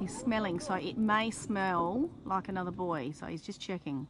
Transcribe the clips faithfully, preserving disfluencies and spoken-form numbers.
He's smelling, so it may smell like another boy, so he's just checking.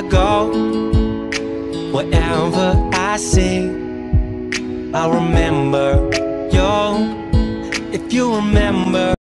I go, wherever I see, I remember you, if you remember.